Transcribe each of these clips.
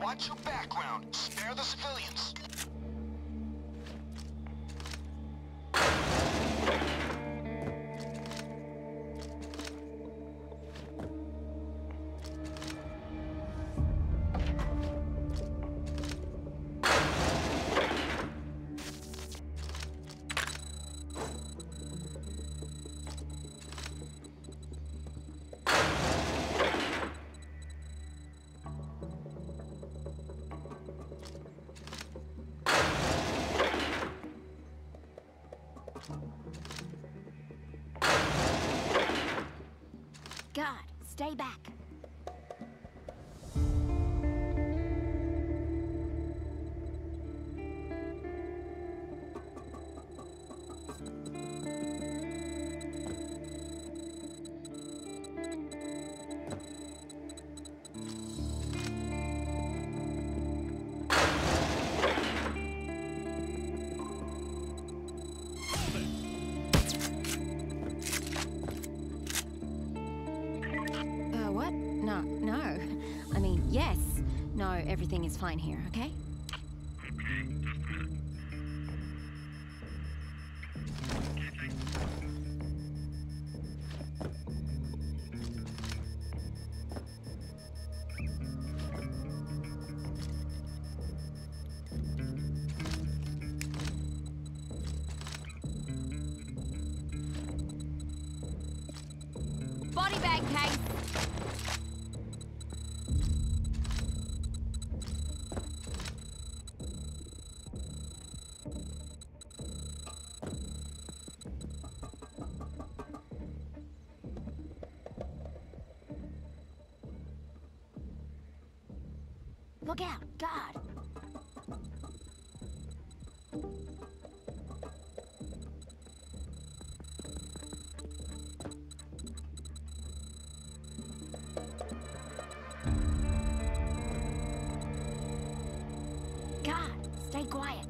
Watch your background. Spare the civilians. God, stay back. Everything is fine here, okay? Body bag tag. Look out, God! God, stay quiet.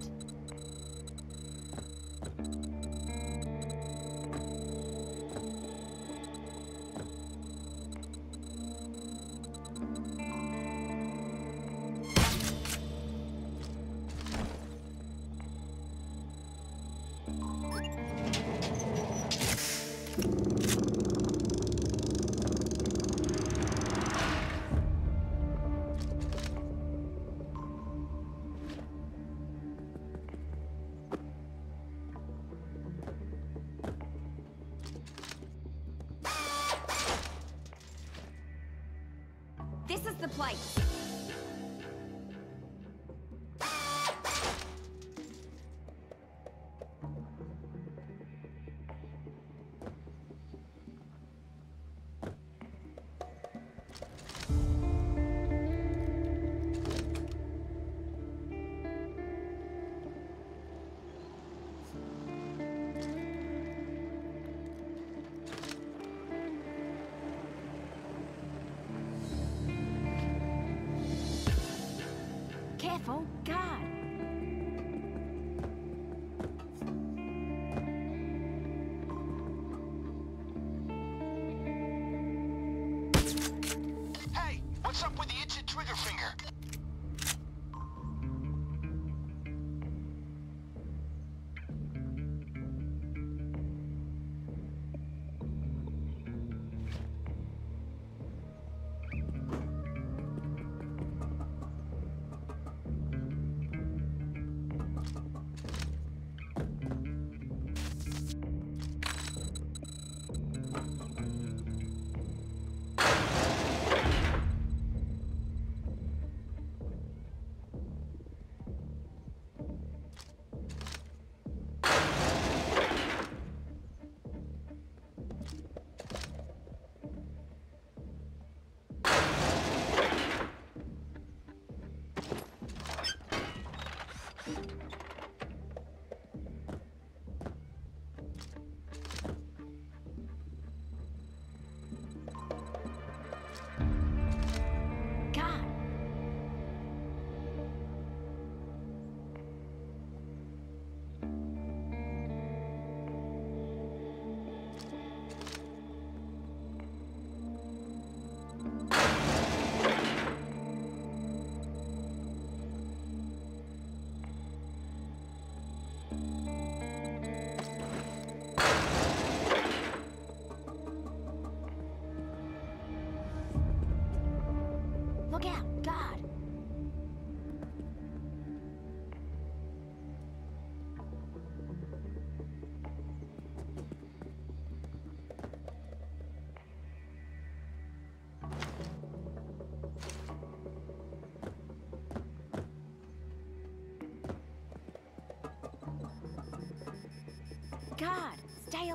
This is the place. Oh, God! Hey! What's up with the itching trigger finger?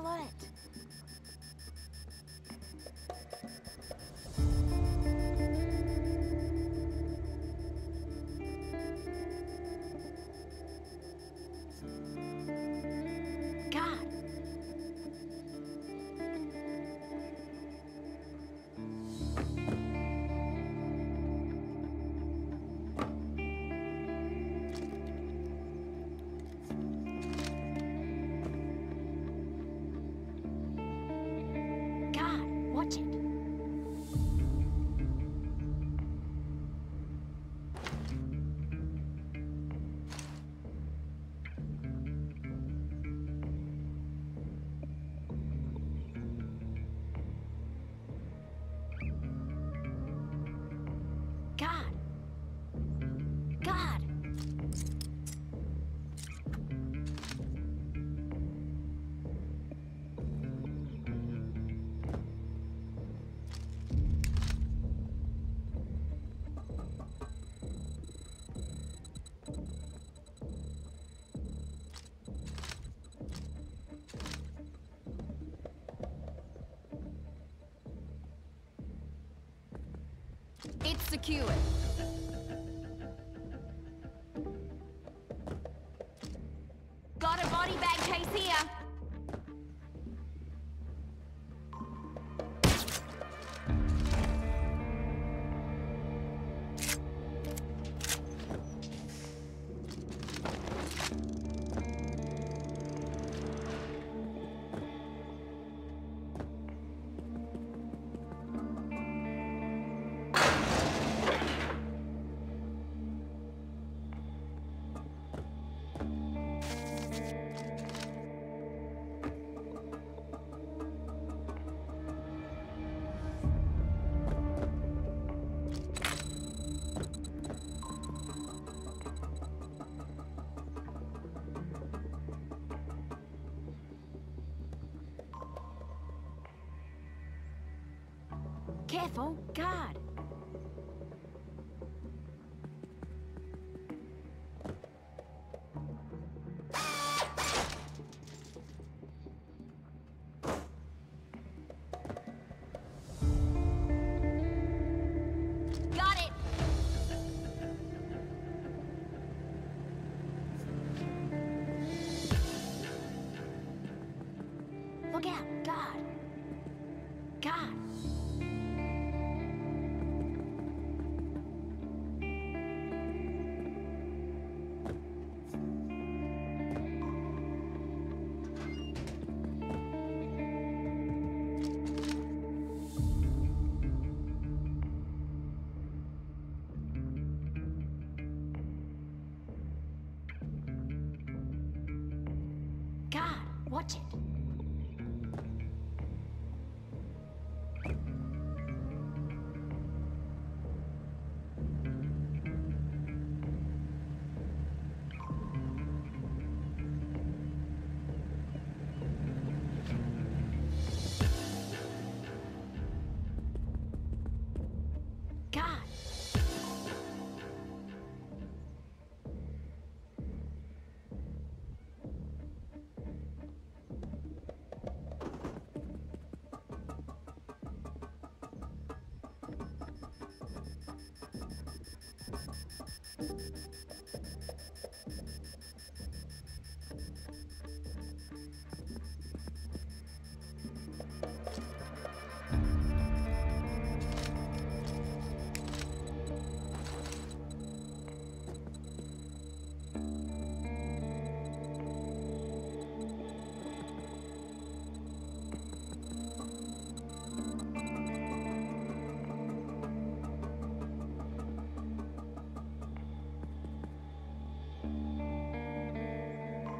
download it. It's secured. Got a body bag case here. Careful, guard. Watch it.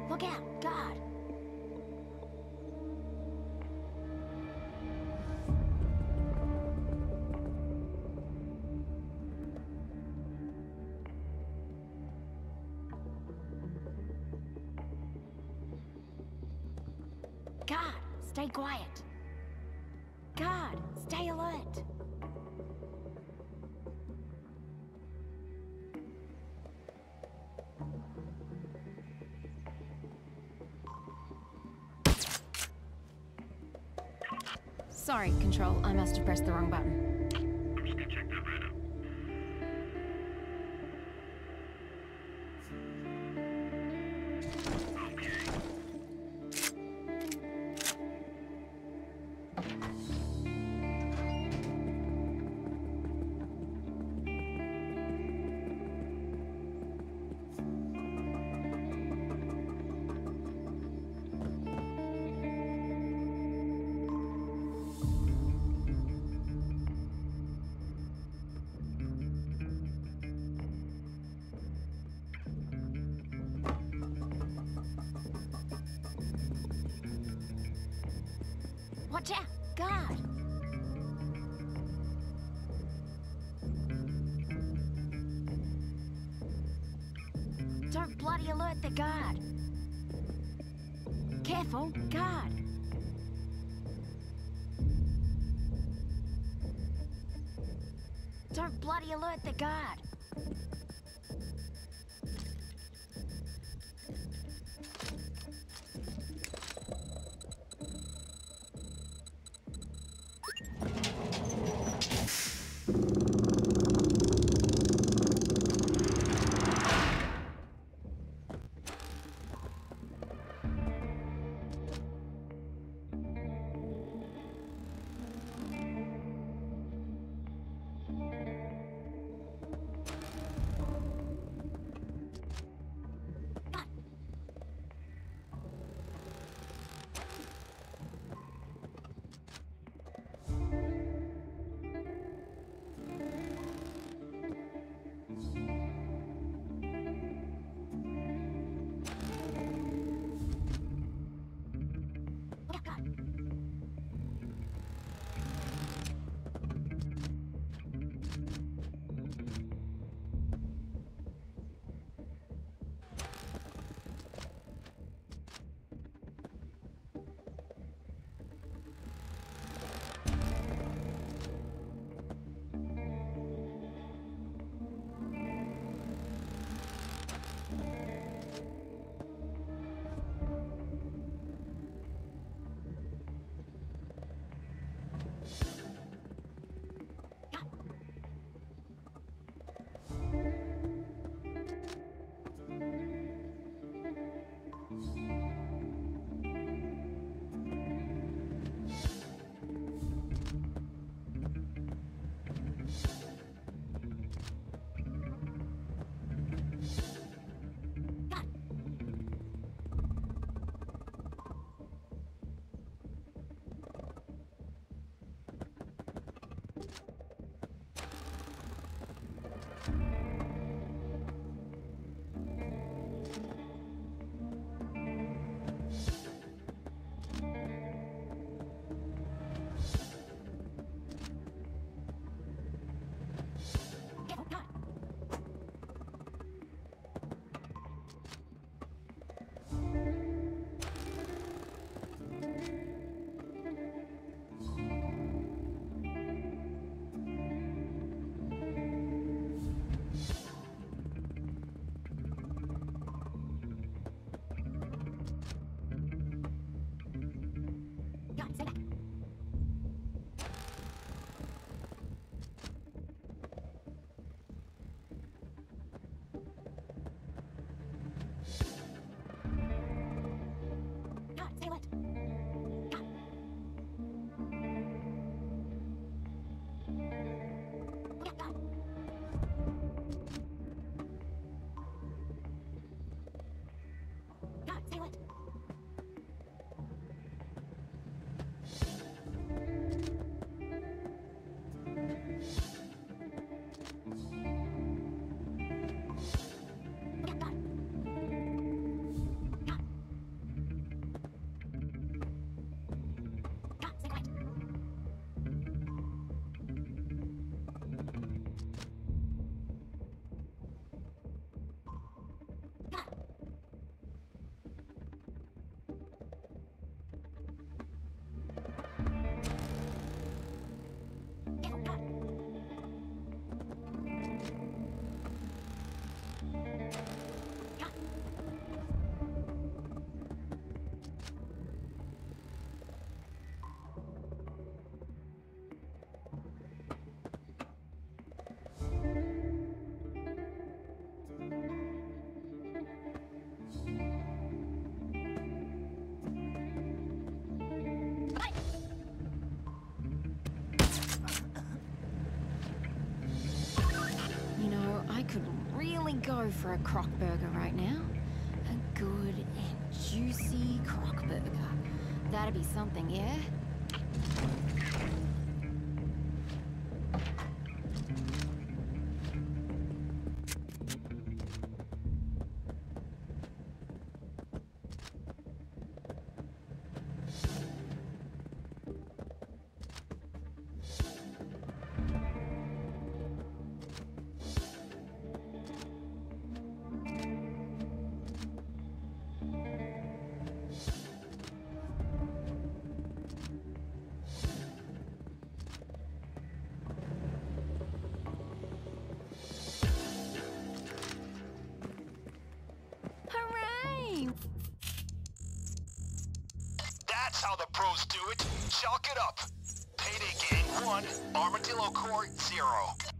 Look out, God! God, stay quiet. God, stay alert. Sorry, Control. I must have pressed the wrong button. Watch out! God! Don't bloody alert the guard! Careful, guard! Don't bloody alert the guard! definitely go for a croc burger right now. A good and juicy croc burger. That'd be something, yeah? How the pros do it. Chalk it up. Payday gang 1, Armadillo Corps 0.